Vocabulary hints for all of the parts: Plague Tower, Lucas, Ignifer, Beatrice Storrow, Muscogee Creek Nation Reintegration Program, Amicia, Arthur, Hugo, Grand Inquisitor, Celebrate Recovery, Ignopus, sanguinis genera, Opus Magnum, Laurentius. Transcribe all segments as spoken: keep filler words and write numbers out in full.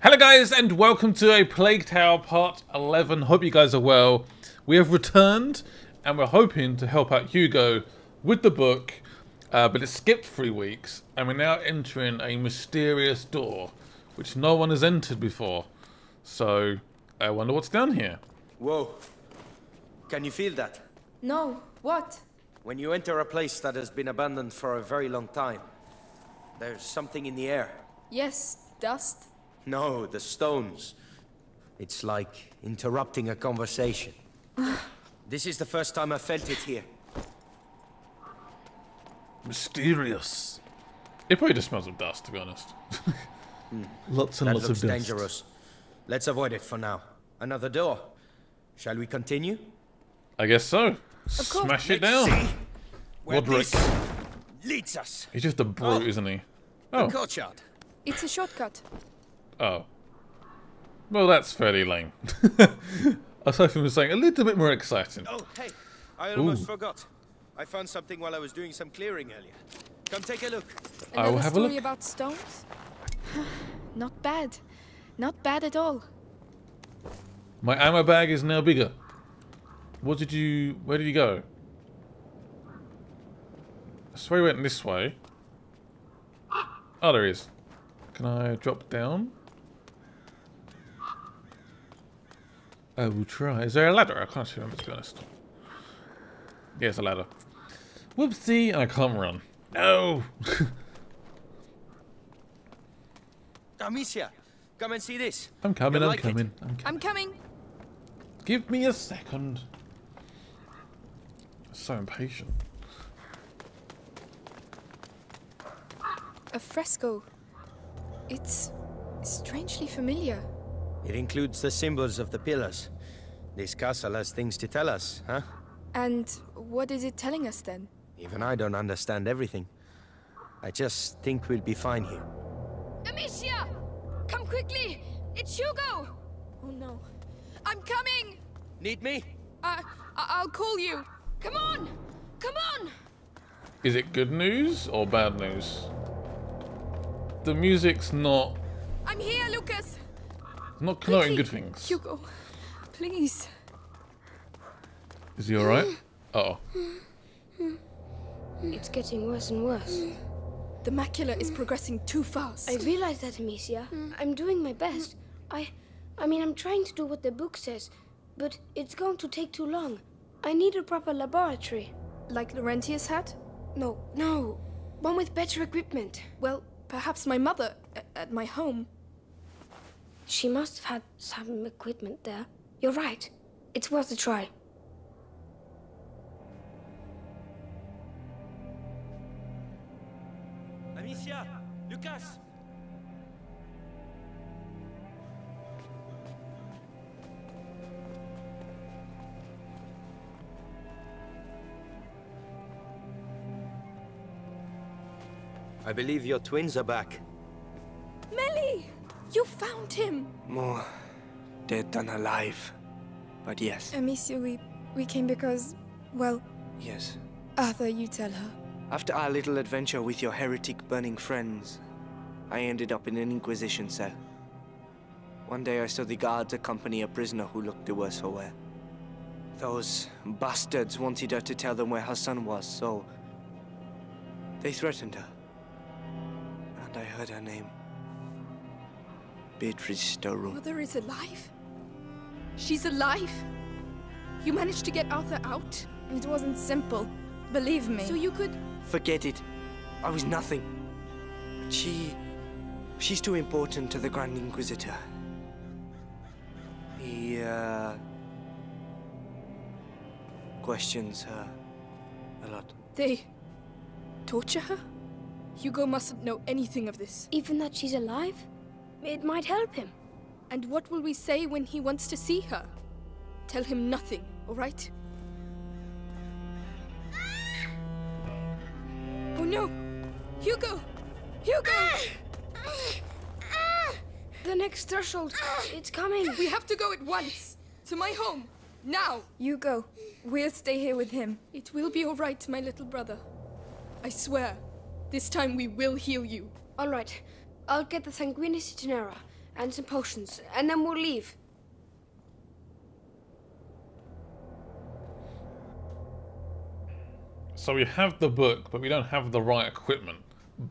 Hello guys and welcome to a Plague Tower part eleven. Hope you guys are well. We have returned and we're hoping to help out Hugo with the book, uh, but it skipped three weeks and we're now entering a mysterious door which no one has entered before. So I wonder what's down here. Whoa. Can you feel that? No. What? When you enter a place that has been abandoned for a very long time, there's something in the air. Yes. Dust. No, the stones. It's like interrupting a conversation. This is the first time I felt it here. Mysterious. It probably just smells of dust, to be honest. mm. Lots and that lots looks of dust. Dangerous. Let's avoid it for now. Another door. Shall we continue? I guess so. Of course. Smash it Let's down. Roderick leads us. He's just a brute, oh. isn't he? Oh. Courtyard. It's a shortcut. Oh. Well, that's fairly lame. I was hoping it was something a little bit more exciting. Oh, hey. I almost Ooh. forgot. I found something while I was doing some clearing earlier. Come take a look. Another I will have story a look. about stones? Not bad. Not bad at all. My ammo bag is now bigger. What did you... Where did you go? I swear we went this way. Oh, there he is. Can I drop down? I will try. Is there a ladder? I can't remember, to be honest. Yeah, it's a ladder. Whoopsie! I can't run. No! Amicia, come and see this. I'm coming, I'm, like coming I'm coming. I'm coming. Give me a second. So impatient. A fresco. It's strangely familiar. It includes the symbols of the pillars. This castle has things to tell us, huh? And what is it telling us then? Even I don't understand everything. I just think we'll be fine here. Amicia! Come quickly! It's Hugo! Oh no. I'm coming! Need me? Uh, I'll call you. Come on! Come on! Is it good news or bad news? The music's not... I'm here, Lucas! Not connoting good things. Hugo, please. Is he alright? Uh-oh. It's getting worse and worse. The macula is progressing too fast. I realize that, Amicia. I'm doing my best. I... I mean, I'm trying to do what the book says, but it's going to take too long. I need a proper laboratory. Like Laurentius had? No. No. One with better equipment. Well... Perhaps my mother, at my home. She must have had some equipment there. You're right. It's worth a try. Amicia! Lucas! I believe your twins are back. Melly! You found him! More dead than alive. But yes. Amicia, we, we came because, well... Yes. Arthur, you tell her. After our little adventure with your heretic-burning friends, I ended up in an Inquisition cell. One day I saw the guards accompany a prisoner who looked the worse for wear. Those bastards wanted her to tell them where her son was, so... they threatened her. I heard her name. Beatrice Storrow. Mother is alive? She's alive? You managed to get Arthur out? It wasn't simple. Believe me. So you could... Forget it. I was nothing. She... She's too important to the Grand Inquisitor. He, uh... questions her a lot. They... torture her? Hugo mustn't know anything of this. Even that she's alive? It might help him. And what will we say when he wants to see her? Tell him nothing, all right? Oh no! Hugo! Hugo! The next threshold, it's coming. We have to go at once. To my home, now. Hugo, we'll stay here with him. It will be all right, my little brother. I swear. This time we will heal you. All right. I'll get the sanguinis genera and some potions, and then we'll leave. So we have the book, but we don't have the right equipment.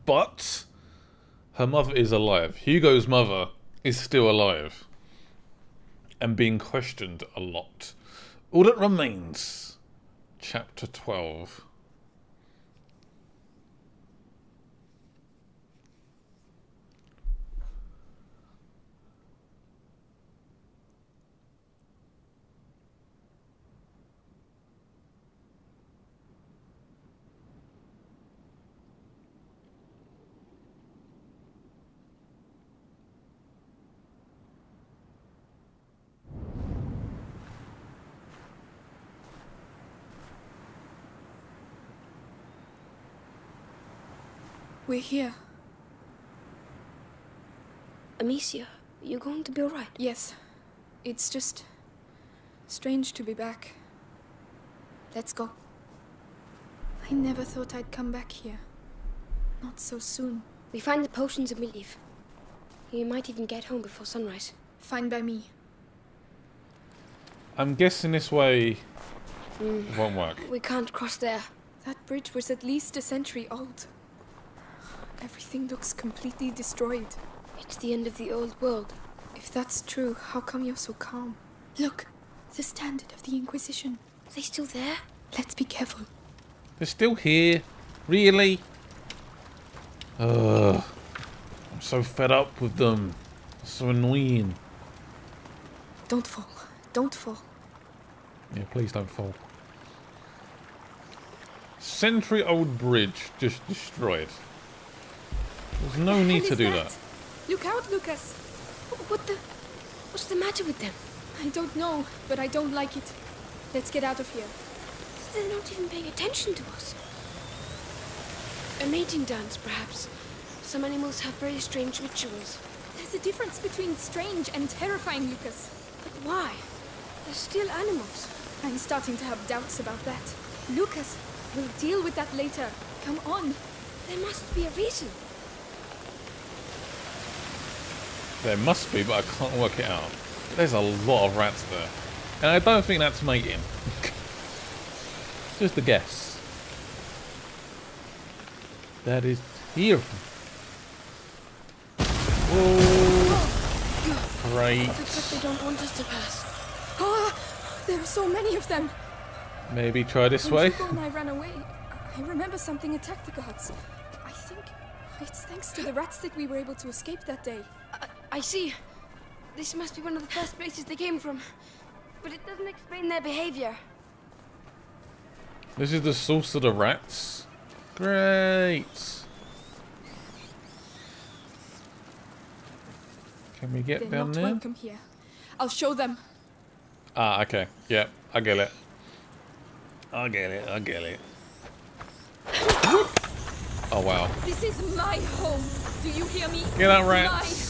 But her mother is alive. Hugo's mother is still alive and being questioned a lot. All that remains, chapter twelve. We're here. Amicia, you're going to be all right? Yes. It's just strange to be back. Let's go. I never thought I'd come back here. Not so soon. We find the potions and we leave. You might even get home before sunrise. Fine by me. I'm guessing this way mm. won't work. We can't cross there. That bridge was at least a century old. Everything looks completely destroyed. It's the end of the old world. If that's true, how come you're so calm? Look, the standard of the Inquisition. Are they still there? Let's be careful. They're still here? Really? Ugh. I'm so fed up with them. It's so annoying. Don't fall. Don't fall. Yeah, please don't fall. Century-old bridge just destroyed. There's no need to do that. Look out, Lucas! What the... What's the matter with them? I don't know, but I don't like it. Let's get out of here. They're not even paying attention to us. A mating dance, perhaps. Some animals have very strange rituals. There's a difference between strange and terrifying, Lucas. But why? They're still animals. I'm starting to have doubts about that. Lucas, we'll deal with that later. Come on. There must be a reason. There must be, but I can't work it out. There's a lot of rats there. And I don't think that's mating. Just a guess. That is here. Oh, great. Looks like they don't want us to pass. Oh, there are so many of them. Maybe try this way. When I ran away, I remember something attacked the guards. I think it's thanks to the rats that we were able to escape that day. I see. This must be one of the first places they came from. But it doesn't explain their behavior. This is the source of the rats? Great! Can we get down there? They're not welcome here. I'll show them. Ah, okay. Yeah, I get it. I get it, I get it. Oh, wow. This is my home. Do you hear me? Get out, rats. My home.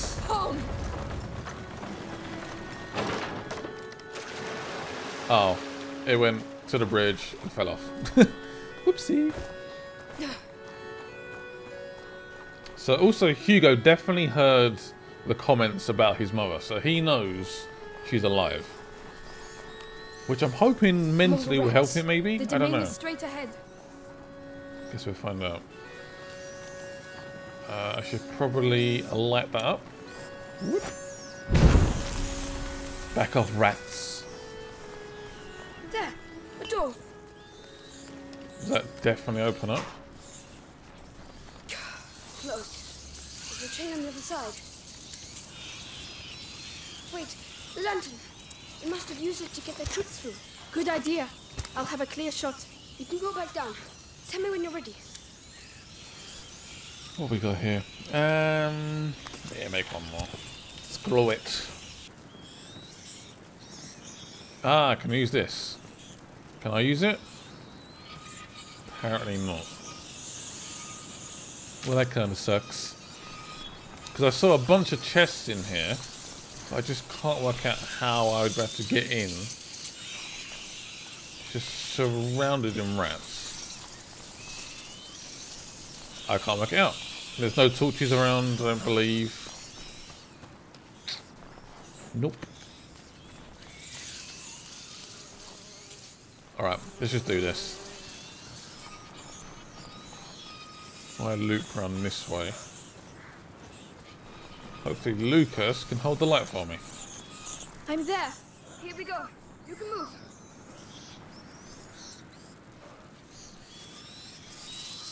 Oh, it went to the bridge and fell off. Whoopsie. So also Hugo definitely heard the comments about his mother, so he knows she's alive. Which I'm hoping mentally will help him maybe? The I don't know. Straight ahead. Guess we'll find out. Uh, I should probably light that up. Whoop. Back off, rats. There, a door. Does that definitely open up? Close. There's a chain on the other side. Wait, the lantern. They must have used it to get their troops through. Good idea. I'll have a clear shot. You can go back down. Tell me when you're ready. What we got here? Um, yeah, make one more. Screw it. Ah, I can use this. Can I use it? Apparently not. Well, that kind of sucks. Because I saw a bunch of chests in here. But I just can't work out how I would have to get in. Just surrounded in rats. I can't work it out. There's no torches around, I don't believe. Nope. Alright, let's just do this. Why loop run this way? Hopefully Lucas can hold the light for me. I'm there. Here we go. You can move.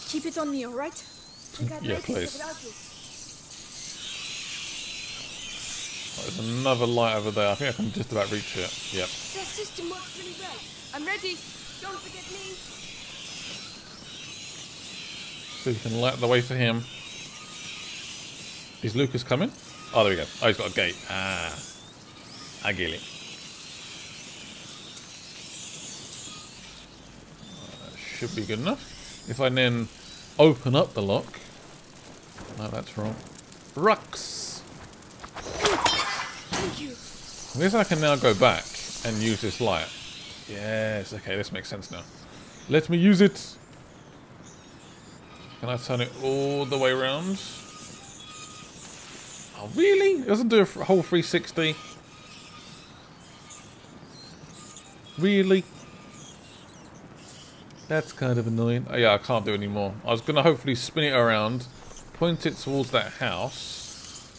Keep it on me, alright? Yeah, please. Well, there's another light over there. I think I can just about reach it. Yep. That system works really well. I'm ready. Don't forget me. So you can light the way for him. Is Lucas coming? Oh, there we go. Oh, he's got a gate. Ah. I get it. That should be good enough. If I then open up the lock. No, that's wrong. Rux! Thank you. I guess I can now go back and use this light. Yes, okay, this makes sense now. Let me use it! Can I turn it all the way around? Oh, really? It doesn't do a whole three sixty? Really? That's kind of annoying. Oh yeah, I can't do any more. I was going to hopefully spin it around, point it towards that house,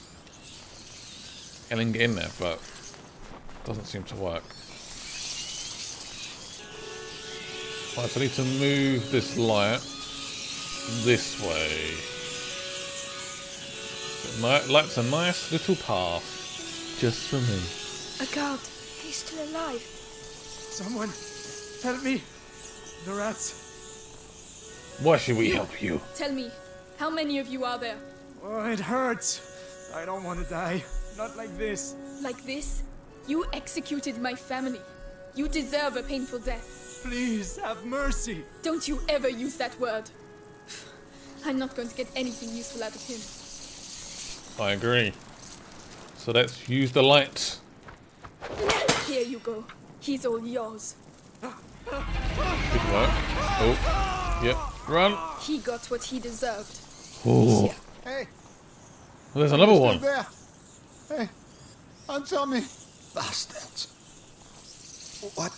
and then get in there, but it doesn't seem to work. Right, so I need to move this light this way. But light's a nice little path, just for me. A guard, he's still alive. Someone, help me. The rats. Why should we help you? Tell me, how many of you are there? Oh, it hurts. I don't want to die. Not like this. Like this? You executed my family. You deserve a painful death. Please, have mercy. Don't you ever use that word. I'm not going to get anything useful out of him. I agree. So let's use the light. Here you go. He's all yours. Good work. Oh, yep. Run. He got what he deserved. Oh. Hey. Well, there's another one. There. Hey, answer me, bastards. What?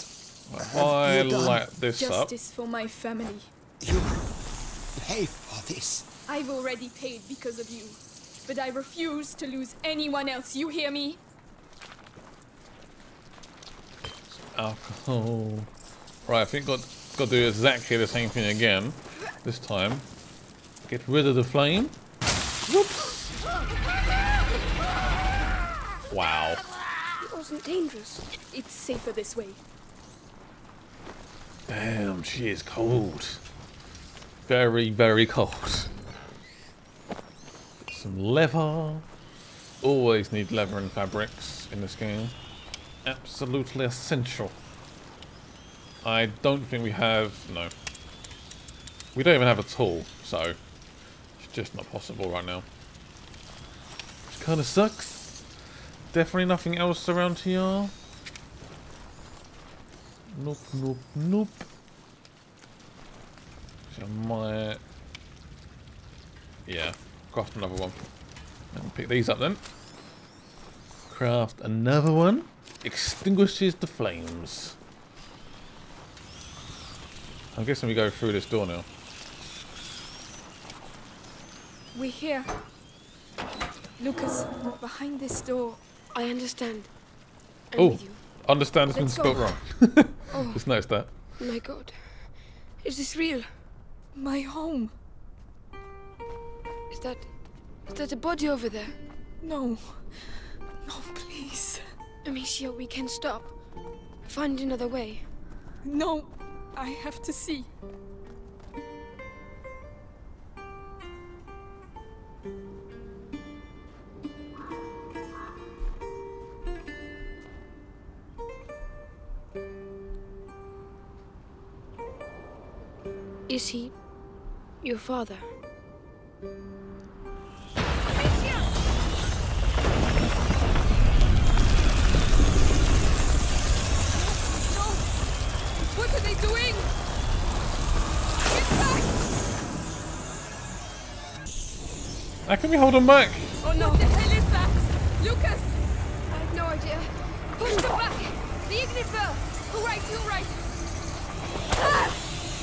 If I light this up. Justice for my family. You pay for this. I've already paid because of you, but I refuse to lose anyone else. You hear me? Alcohol. Right, I think got got to do exactly the same thing again. This time, get rid of the flame. Whoops! Wow. It wasn't dangerous. It's safer this way. Damn, she is cold. Very, very cold. Some leather. Always need leather and fabrics in this game. Absolutely essential. I don't think we have... no. We don't even have a tool, so... it's just not possible right now. Which kind of sucks. Definitely nothing else around here. Nope, nope, nope. So I might... yeah, craft another one. Let me pick these up then. Craft another one. Extinguishes the flames. I'm guessing we go through this door now. We're here. Lucas, behind this door. I understand. Oh, understand has been spelled wrong. Oh, just noticed that. My God. Is this real? My home. Is that... is that a body over there? No. No, please. Amicia, we can stop. Find another way. No. I have to see. Is he your father? How can we hold him back? Oh no! What the hell is that? Lucas! I have no forward, Jim. Push them back. The Ignifer. All right, all right. Ah!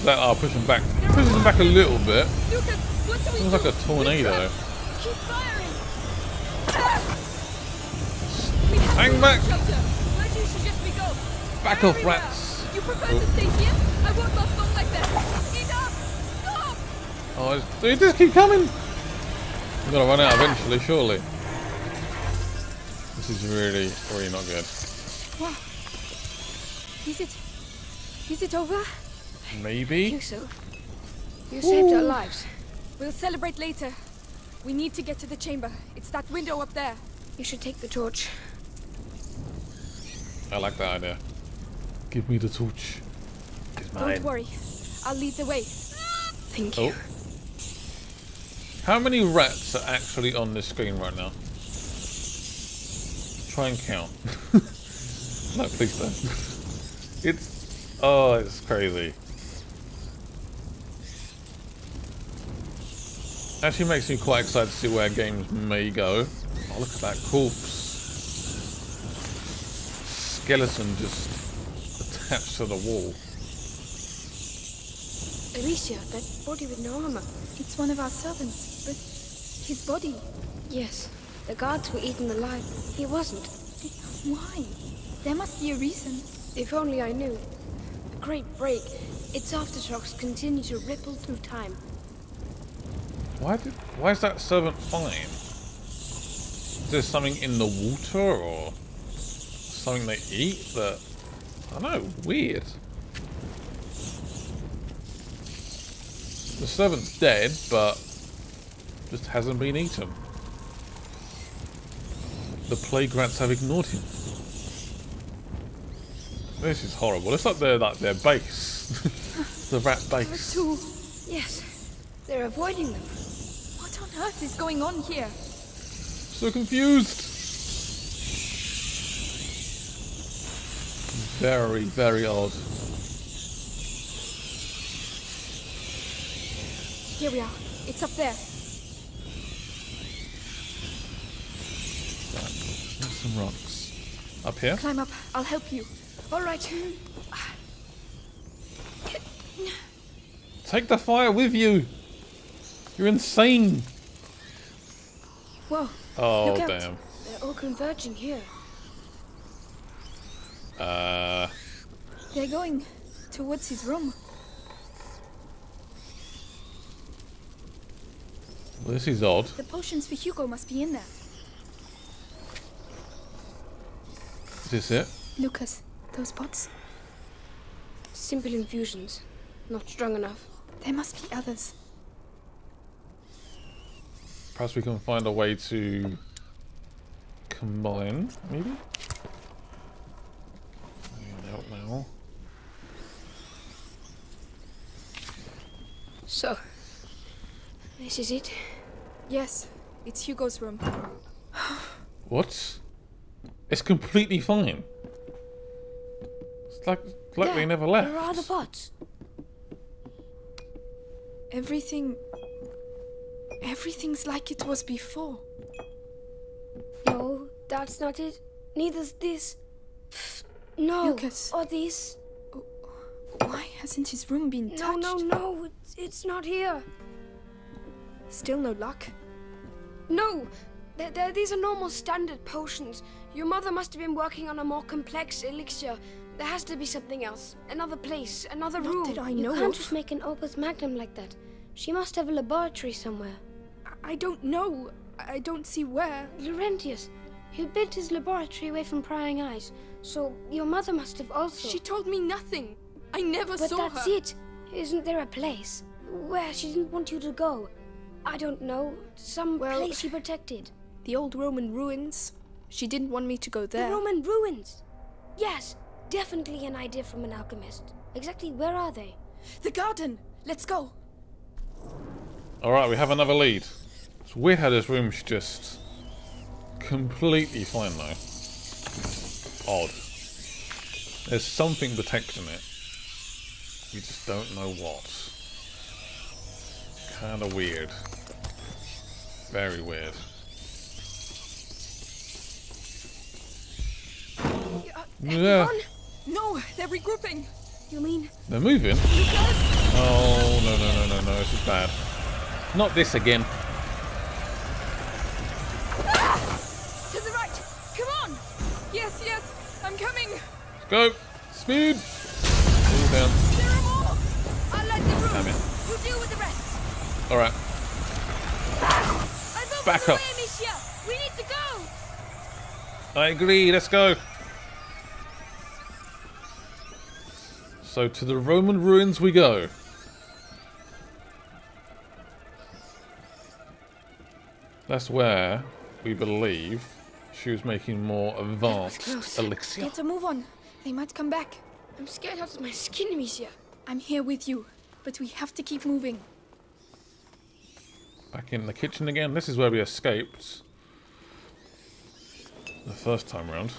That are pushing back. Pushes them back a little bit. Lucas, what do we do? It's like a tornado. Keep firing. Ah! Hang back. Back off, rats. You prefer to stay here? I won't last long like that. Speed up. Stop. Oh, they just keep coming. We're gonna run out eventually, surely. This is really, really not good. Wow. Is it? Is it over? Maybe. I think so. You Ooh. saved our lives. We'll celebrate later. We need to get to the chamber. It's that window up there. You should take the torch. I like that idea. Give me the torch. It's mine. Don't worry. I'll lead the way. Thank you. Oh. How many rats are actually on this screen right now? Try and count. No, please don't. It's... Oh, it's crazy. Actually makes me quite excited to see where games may go. Oh, look at that corpse. Skeleton just attached to the wall. Amicia, that body with no armor. It's one of our servants, but his body... Yes. The guards were eaten alive. He wasn't. Why? There must be a reason. If only I knew. A great break. Its aftershocks continue to ripple through time. Why did? Why is that servant fine? Is there something in the water or something they eat that? I don't know. Weird. The servant's dead, but just hasn't been eaten. The plague rats have ignored him. This is horrible. It's like they're like their base. The rat base. Two. Yes. They're avoiding them. What on earth is going on here? So confused. Very, very odd. Here we are. It's up there. Some rocks. Up here? Climb up. I'll help you. All right. Take the fire with you. You're insane. Whoa. Oh, look out. Damn. They're all converging here. Uh. They're going towards his room. Well, this is odd. The potions for Hugo must be in there. Is this it? Lucas, those pots? Simple infusions. Not strong enough. There must be others. Perhaps we can find a way to combine, maybe? I don't know. So, this is it? Yes, it's Hugo's room. What? It's completely fine. It's like, like they never left. There are the pots. Everything... Everything's like it was before. No, that's not it. Neither's this. No, Lucas. Or this. Why hasn't his room been touched? No, no, no. It's, it's not here. Still no luck? No! They're, they're, these are normal standard potions. Your mother must have been working on a more complex elixir. There has to be something else. Another place, another Not room. That I know. You can't just make an Opus Magnum like that. She must have a laboratory somewhere. I, I don't know. I don't see where. Laurentius. He built his laboratory away from prying eyes. So your mother must have also... She told me nothing. I never but saw her. But that's it. Isn't there a place where she didn't want you to go? I don't know. Some well, place she protected. The old Roman ruins. She didn't want me to go there. The Roman ruins? Yes, definitely an idea from an alchemist. Exactly where are they? The garden! Let's go! Alright, we have another lead. It's weird how this room's just completely fine though. Odd. There's something protecting it. We just don't know what. Kinda weird. Very weird. Yeah. No, they're regrouping. You mean they're moving? Oh no no no no no! This is bad. Not this again. Ah! To the right! Come on! Yes, yes, I'm coming. Let's go. Speed. All down. There are more. I like the room. Damn it. You deal with the rest. All right. Ah! Back up. Amicia. We need to go. I agree. Let's go. So to the Roman ruins we go. That's where we believe she was making more advanced elixir. Get a move on. They might come back. I'm scared out of my skin, Amicia. I'm here with you, but we have to keep moving. Back in the kitchen again. This is where we escaped the first time round.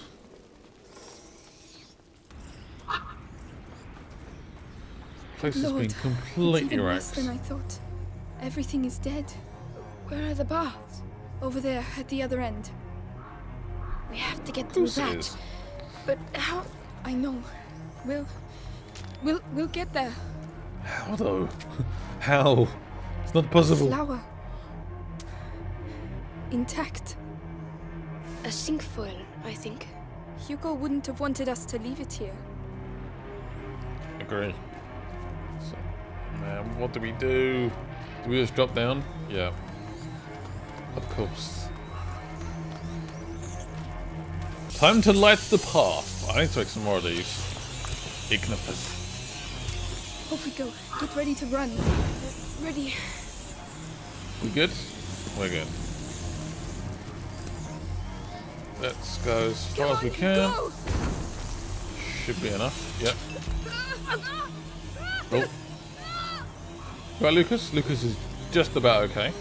Place has been completely wrecked. It's even worse than I thought. Everything is dead. Where are the baths? Over there, at the other end. We have to get through that. But how? I know. We'll, we'll, we'll get there. How though? How? It's not possible. A flower. Intact. A cinquefoil, I think. Hugo wouldn't have wanted us to leave it here. Agree. Man, what do we do? Do we just drop down? Yeah. Of course. Time to light the path. I need to take some more of these. Ignopus. Off we go. Get ready to run. Uh, ready. We good? We're good. Let's go as far as we can. Go. Should be enough. Yep. Oh. Right, Lucas? Lucas is just about okay.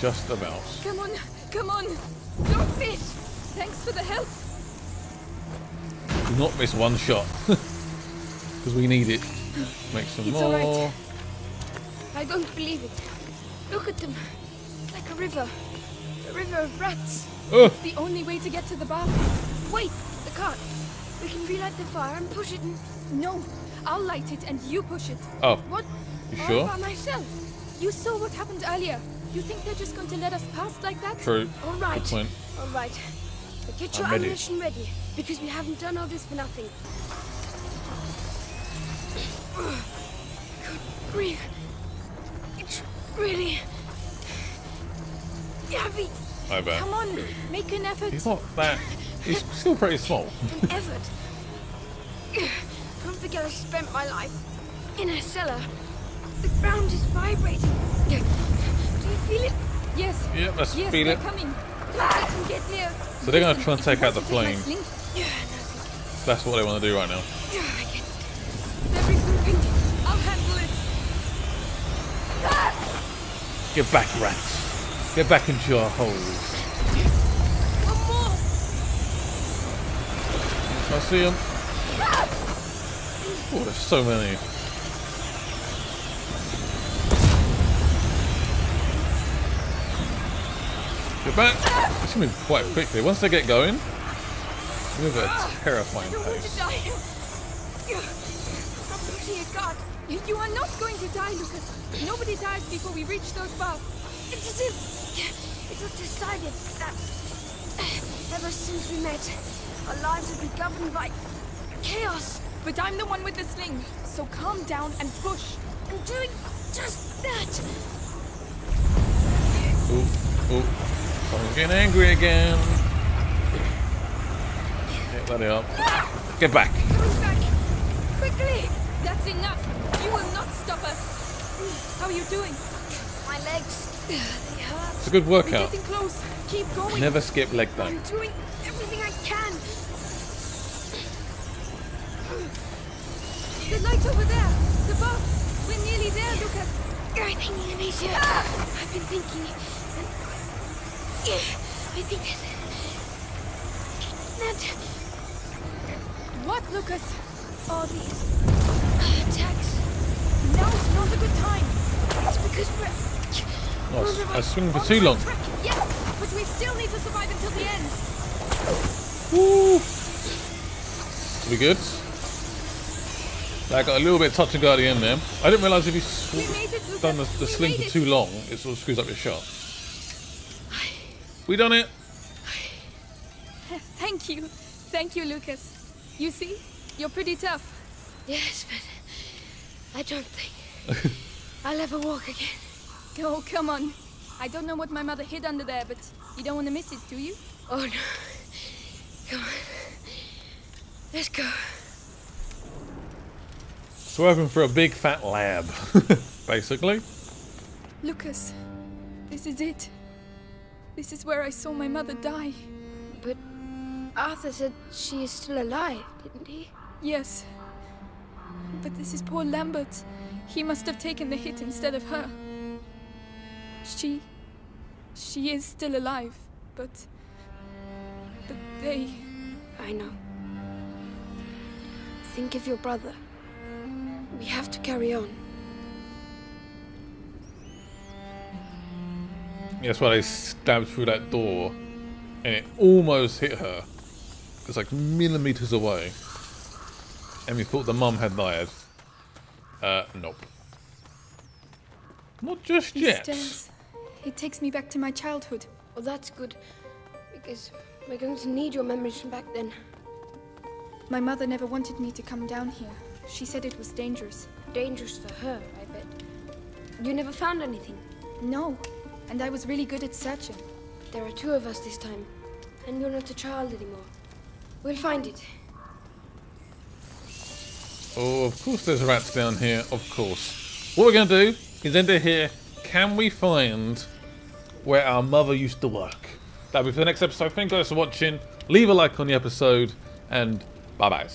Just about. Come on, come on! Don't miss! Thanks for the help! Do not miss one shot. Because we need it. Make some it's more. All right. I don't believe it. Look at them. It's like a river. A river of rats. Oh. It's the only way to get to the bath. Wait, the cart. We can relight the fire and push it in. No, I'll light it and you push it. Oh, what? You sure? All by myself. You saw what happened earlier. You think they're just going to let us pass like that? True. All right. Good point. All right. But get your ammunition ready, because we haven't done all this for nothing. Good grief. It's really heavy. I bet. Come on, make an effort. It's not that. It's still pretty small. An effort. Don't forget I spent my life in a cellar. The ground is vibrating. Do you feel it? Yes. Yep, I yes, feel it. Coming. I can get near. So they're going to try and take out the plane. That's what they want to do right now. I'll handle it. Get back, rats. Get back into your holes. One more. I see him. Oh, there's so many. Get back. They should move quite quickly. Once they get going, they move at a terrifying pace. I don't want to die. From pushing a guard. You are not going to die, Lucas. Nobody dies before we reach those bars. It's as if it was decided that ever since we met, our lives would be governed by chaos. But I'm the one with the sling, so calm down and push. I'm doing just that. Ooh, ooh. I'm getting angry again. Get that up. Ah! Get back. Come back. Quickly. That's enough. You will not stop us. How are you doing? My legs. They hurt. It's a good workout. We're getting close. Keep going. Never skip leg day. I'm doing everything I can. The light over there! The box! We're nearly there, Lucas! I think, Amicia, ah! I've been thinking... I think... That... What, Lucas? All these... attacks... Now's not a good time! It's because we're... Oh, I swung for too long! Yes, but we still need to survive until the end! Woo! We good? That got a little bit touch and go at the end there. I didn't realise if you've done the, the sling for too long, it sort of screws up your shot. We done it! Thank you. Thank you, Lucas. You see? You're pretty tough. Yes, but I don't think I'll ever walk again. Oh, come on. I don't know what my mother hid under there, but you don't want to miss it, do you? Oh, no. Come on. Let's go. So we're hoping for a big fat lab, basically. Lucas, this is it. This is where I saw my mother die. But Arthur said she is still alive, didn't he? Yes. But this is poor Lambert. He must have taken the hit instead of her. She... she is still alive, but... but they... I know. Think of your brother. We have to carry on. That's why they stabbed through that door, and it almost hit her. It's like millimeters away. And we thought the mum had died. Uh, nope. Not just These yet. Stairs. It takes me back to my childhood. Well, that's good, because we're going to need your memories from back then. My mother never wanted me to come down here. She said it was dangerous. Dangerous for her, I bet. You never found anything? No. And I was really good at searching. There are two of us this time, and you're not a child anymore. We'll find it. Oh, of course there's rats down here, of course. What we're going to do is enter here. Can we find where our mother used to work? That'll be for the next episode. Thank you guys for watching. Leave a like on the episode, and bye-bye.